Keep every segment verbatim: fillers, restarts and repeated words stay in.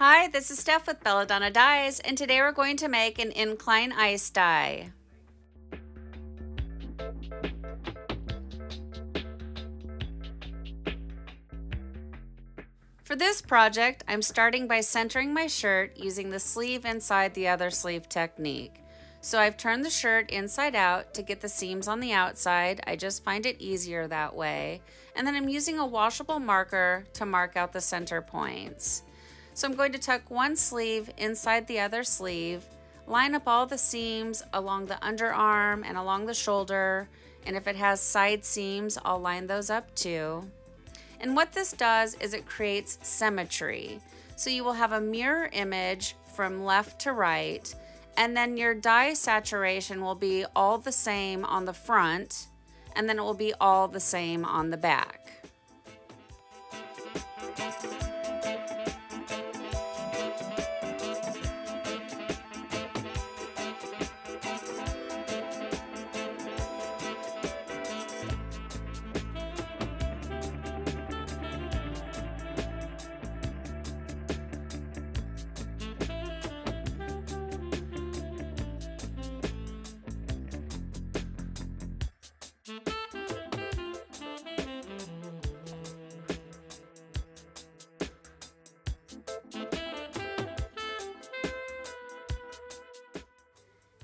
Hi, this is Steph with Belladonna Dyes, and today we're going to make an incline ice dye. For this project, I'm starting by centering my shirt using the sleeve inside the other sleeve technique. So I've turned the shirt inside out to get the seams on the outside. I just find it easier that way. And then I'm using a washable marker to mark out the center points. So I'm going to tuck one sleeve inside the other sleeve, line up all the seams along the underarm and along the shoulder, and if it has side seams, I'll line those up too. And what this does is it creates symmetry. So you will have a mirror image from left to right, and then your dye saturation will be all the same on the front, and then it will be all the same on the back.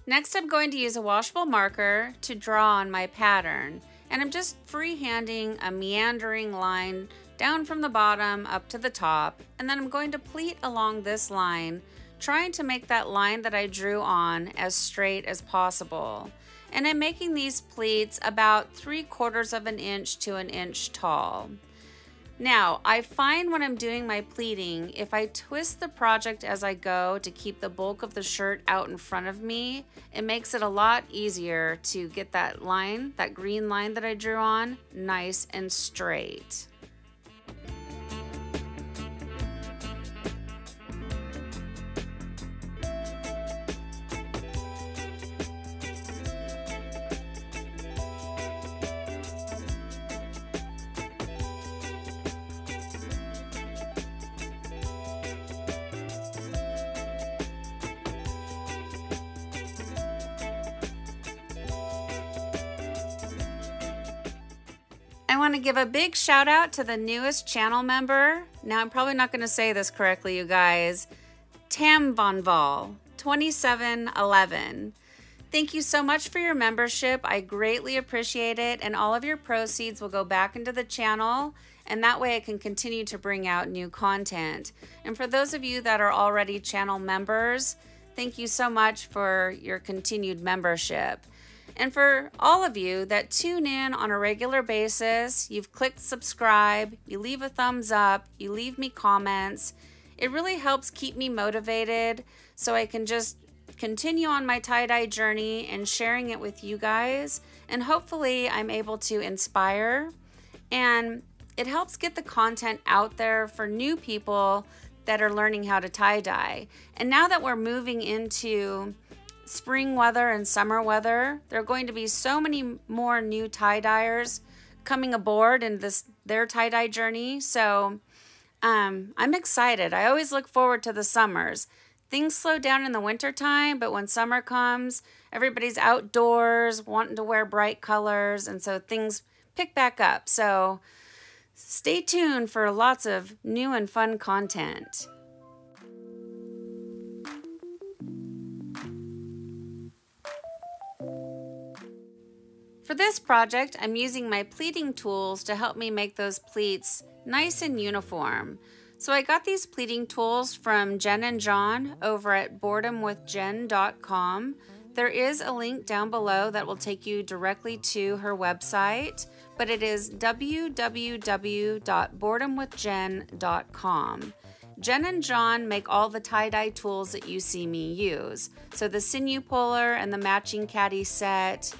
Next, I'm going to use a washable marker to draw on my pattern, and I'm just freehanding a meandering line down from the bottom up to the top, and then I'm going to pleat along this line, trying to make that line that I drew on as straight as possible. And I'm making these pleats about three quarters of an inch to an inch tall. Now, I find when I'm doing my pleating, if I twist the project as I go to keep the bulk of the shirt out in front of me, it makes it a lot easier to get that line, that green line that I drew on, nice and straight. I want to give a big shout out to the newest channel member. Now, I'm probably not going to say this correctly, you guys. Tam von Vall twenty-seven eleven. Thank you so much for your membership. I greatly appreciate it, and all of your proceeds will go back into the channel, and that way I can continue to bring out new content. And for those of you that are already channel members, thank you so much for your continued membership. And for all of you that tune in on a regular basis, you've clicked subscribe, you leave a thumbs up, you leave me comments. It really helps keep me motivated so I can just continue on my tie-dye journey and sharing it with you guys. And hopefully I'm able to inspire, and it helps get the content out there for new people that are learning how to tie-dye. And now that we're moving into spring weather and summer weather, there are going to be so many more new tie-dyers coming aboard in this their tie-dye journey. So um, I'm excited. I always look forward to the summers. Things slow down in the winter time, but when summer comes, everybody's outdoors wanting to wear bright colors, and so things pick back up. So stay tuned for lots of new and fun content. For this project, I'm using my pleating tools to help me make those pleats nice and uniform. So I got these pleating tools from Jen and John over at boredom with jen dot com. There is a link down below that will take you directly to her website, but it is w w w dot boredom with jen dot com. Jen and John make all the tie-dye tools that you see me use. So the sinew puller and the matching caddy set,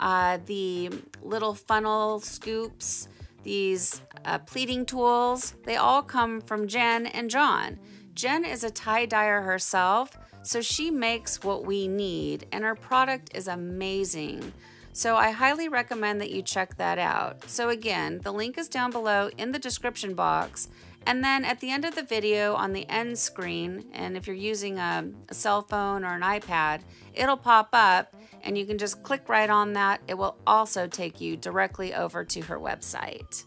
Uh, the little funnel scoops, these uh, pleating tools, they all come from Jen and John. Jen is a tie-dyer herself, so she makes what we need, and her product is amazing. So I highly recommend that you check that out. So again, the link is down below in the description box, And then at the end of the video on the end screen, and if you're using a, a cell phone or an iPad, it'll pop up and you can just click right on that. It will also take you directly over to her website.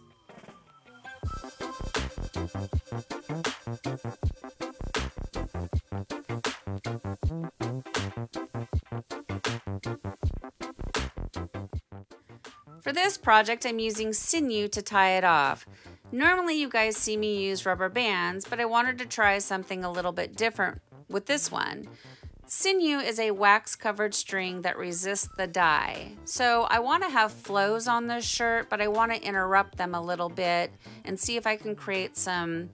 For this project, I'm using sinew to tie it off. Normally you guys see me use rubber bands, but I wanted to try something a little bit different with this one. Sinew is a wax-covered string that resists the dye. So I want to have flows on this shirt, but I want to interrupt them a little bit and see if I can create some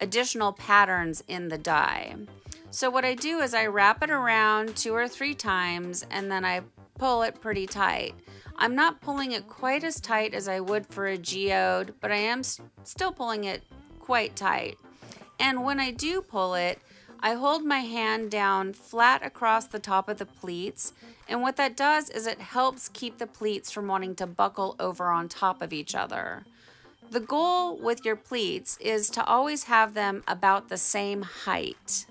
additional patterns in the dye. So what I do is I wrap it around two or three times and then I pull it pretty tight. I'm not pulling it quite as tight as I would for a geode, but I am st- still pulling it quite tight. And when I do pull it, I hold my hand down flat across the top of the pleats, and what that does is it helps keep the pleats from wanting to buckle over on top of each other. The goal with your pleats is to always have them about the same height.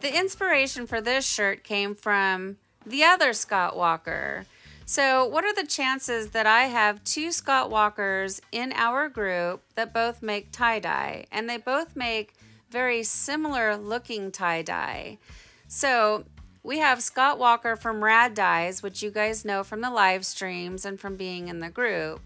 The inspiration for this shirt came from the other Scott Walker. So what are the chances that I have two Scott Walkers in our group that both make tie-dye? And they both make very similar looking tie-dye. So we have Scott Walker from Rad Dyes, which you guys know from the live streams and from being in the group.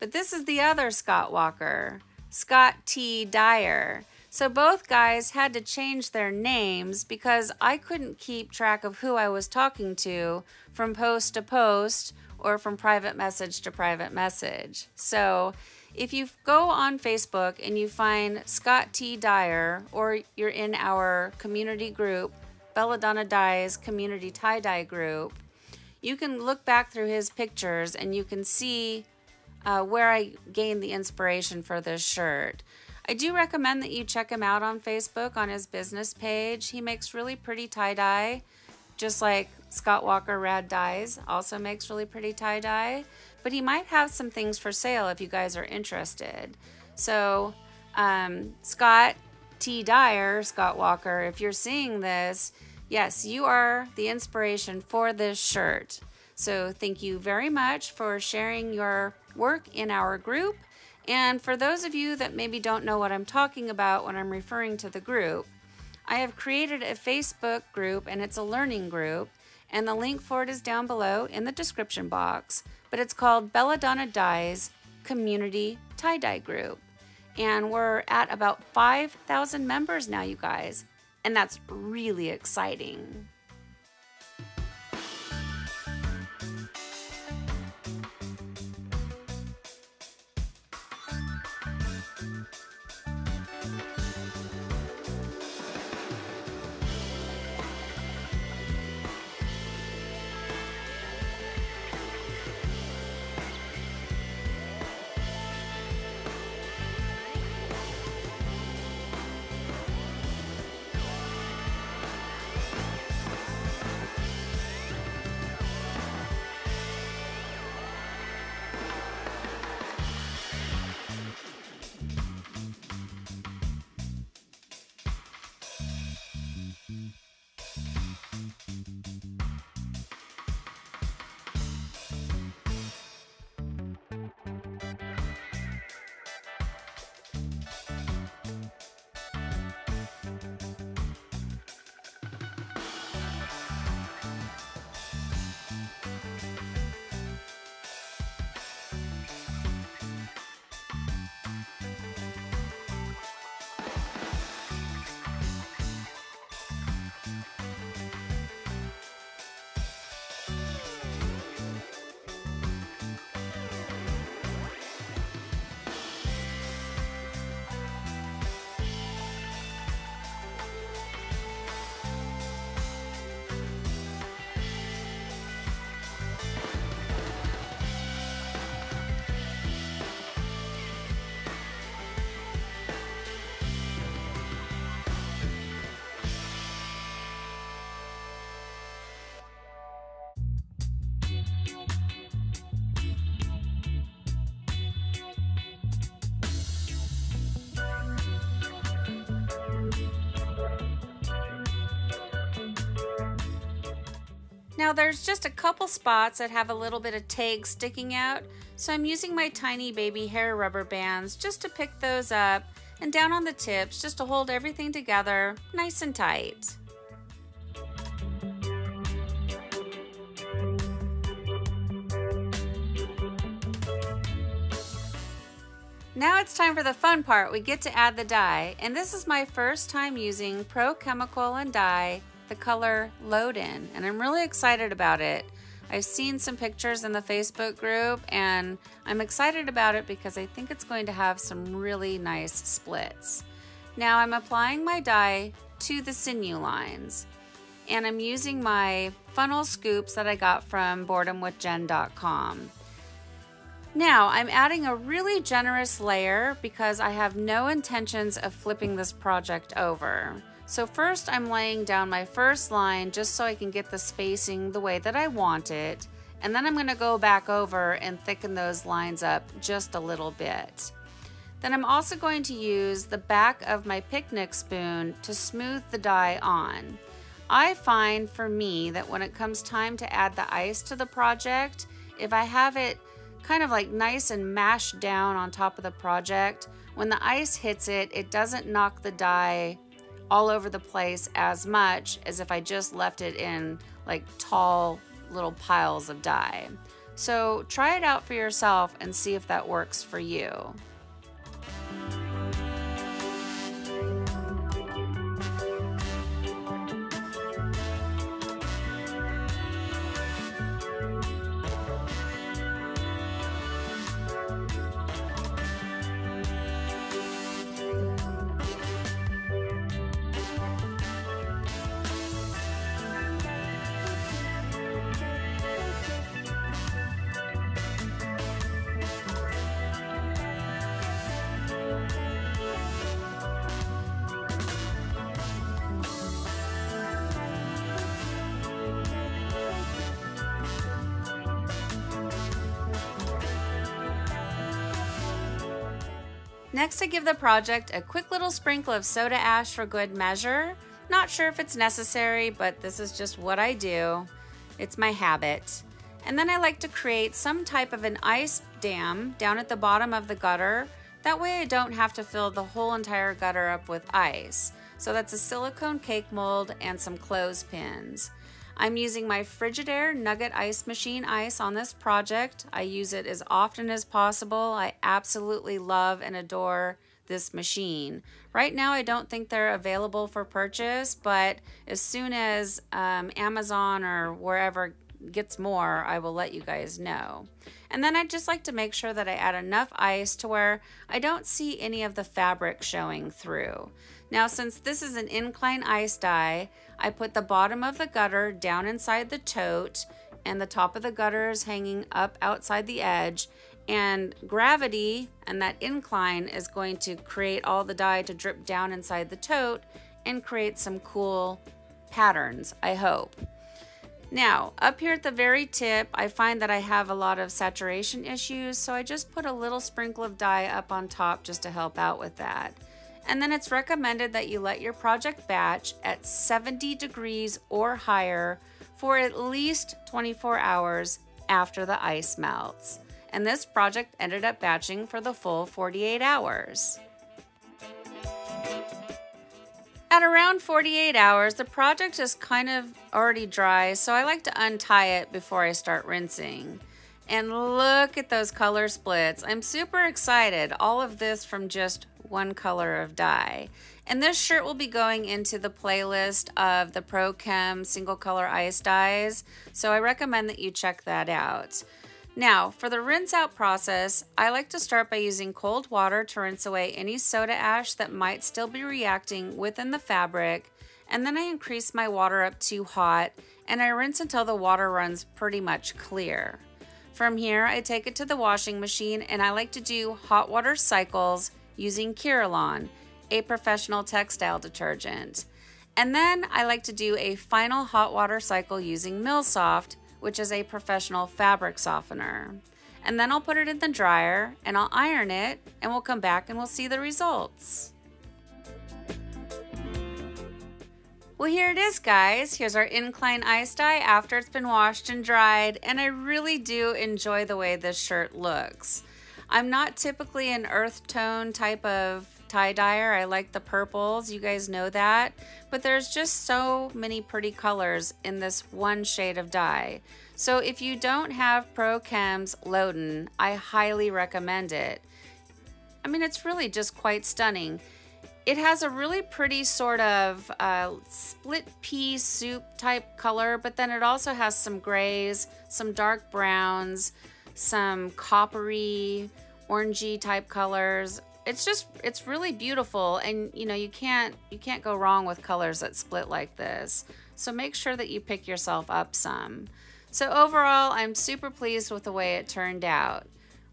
But this is the other Scott Walker, Scott T. Dyer. So both guys had to change their names because I couldn't keep track of who I was talking to from post to post or from private message to private message. So if you go on Facebook and you find Scott T. Dyer, or you're in our community group, Belladonna Dyes Community Tie-Dye Group, you can look back through his pictures and you can see uh, where I gained the inspiration for this shirt. I do recommend that you check him out on Facebook on his business page. He makes really pretty tie-dye, just like Scott Walker Rad Dyes also makes really pretty tie-dye, but he might have some things for sale if you guys are interested. So um, Scott T. Dyer, Scott Walker, if you're seeing this, yes, you are the inspiration for this shirt. So thank you very much for sharing your work in our group. And for those of you that maybe don't know what I'm talking about when I'm referring to the group, I have created a Facebook group and it's a learning group, and the link for it is down below in the description box, but it's called Belladonna Dyes Community Tie-Dye Group. And we're at about five thousand members now, you guys, and that's really exciting. Now there's just a couple spots that have a little bit of tag sticking out, so I'm using my tiny baby hair rubber bands just to pick those up and down on the tips just to hold everything together nice and tight. Now it's time for the fun part. We get to add the dye, and this is my first time using Pro Chemical and Dye, the color Loden, and I'm really excited about it. I've seen some pictures in the Facebook group, and I'm excited about it because I think it's going to have some really nice splits. Now I'm applying my dye to the sinew lines, and I'm using my funnel scoops that I got from boredom with jen dot com. Now I'm adding a really generous layer because I have no intentions of flipping this project over. So first I'm laying down my first line just so I can get the spacing the way that I want it. And then I'm going to go back over and thicken those lines up just a little bit. Then I'm also going to use the back of my picnic spoon to smooth the dye on. I find for me that when it comes time to add the ice to the project, if I have it kind of like nice and mashed down on top of the project, when the ice hits it, it doesn't knock the dye all over the place as much as if I just left it in like tall little piles of dye. So try it out for yourself and see if that works for you. Next, I give the project a quick little sprinkle of soda ash for good measure. Not sure if it's necessary, but this is just what I do. It's my habit. And then I like to create some type of an ice dam down at the bottom of the gutter. That way I don't have to fill the whole entire gutter up with ice. So that's a silicone cake mold and some clothespins. I'm using my Frigidaire Nugget Ice Machine ice on this project. I use it as often as possible. I absolutely love and adore this machine. Right now, I don't think they're available for purchase, but as soon as um, Amazon or wherever gets more, I will let you guys know. And then I just like to make sure that I add enough ice to where I don't see any of the fabric showing through. Now, since this is an incline ice dye, I put the bottom of the gutter down inside the tote and the top of the gutter is hanging up outside the edge, and gravity and that incline is going to create all the dye to drip down inside the tote and create some cool patterns, I hope. Now, up here at the very tip, I find that I have a lot of saturation issues, so I just put a little sprinkle of dye up on top just to help out with that. And then it's recommended that you let your project batch at seventy degrees or higher for at least twenty-four hours after the ice melts. And this project ended up batching for the full forty-eight hours. At around forty-eight hours, the project is kind of already dry, so I like to untie it before I start rinsing. And look at those color splits. I'm super excited. All of this from just one color of dye. And this shirt will be going into the playlist of the Pro Chem single color ice dyes, so I recommend that you check that out. Now, for the rinse out process, I like to start by using cold water to rinse away any soda ash that might still be reacting within the fabric, and then I increase my water up to hot, and I rinse until the water runs pretty much clear. From here, I take it to the washing machine, and I like to do hot water cycles using Kieralon, a professional textile detergent. And then I like to do a final hot water cycle using Milsoft, which is a professional fabric softener. And then I'll put it in the dryer and I'll iron it, and we'll come back and we'll see the results. Well, here it is, guys. Here's our incline ice dye after it's been washed and dried, and I really do enjoy the way this shirt looks. I'm not typically an earth tone type of tie dyer. I like the purples, you guys know that, but there's just so many pretty colors in this one shade of dye. So if you don't have Pro Chem's Loden, I highly recommend it. I mean, it's really just quite stunning. It has a really pretty sort of uh, split pea soup type color, but then it also has some grays, some dark browns, some coppery, orangey type colors. It's just, it's really beautiful, and you know, you can't you can't go wrong with colors that split like this. So make sure that you pick yourself up some. So overall, I'm super pleased with the way it turned out.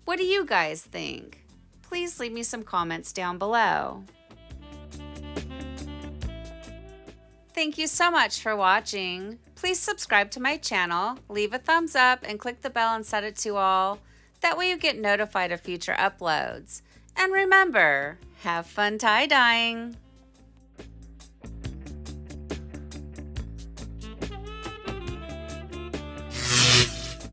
What do you guys think? Please leave me some comments down below. Thank you so much for watching. Please subscribe to my channel, leave a thumbs up, and click the bell and set it to all. That way you get notified of future uploads. And remember, have fun tie-dyeing!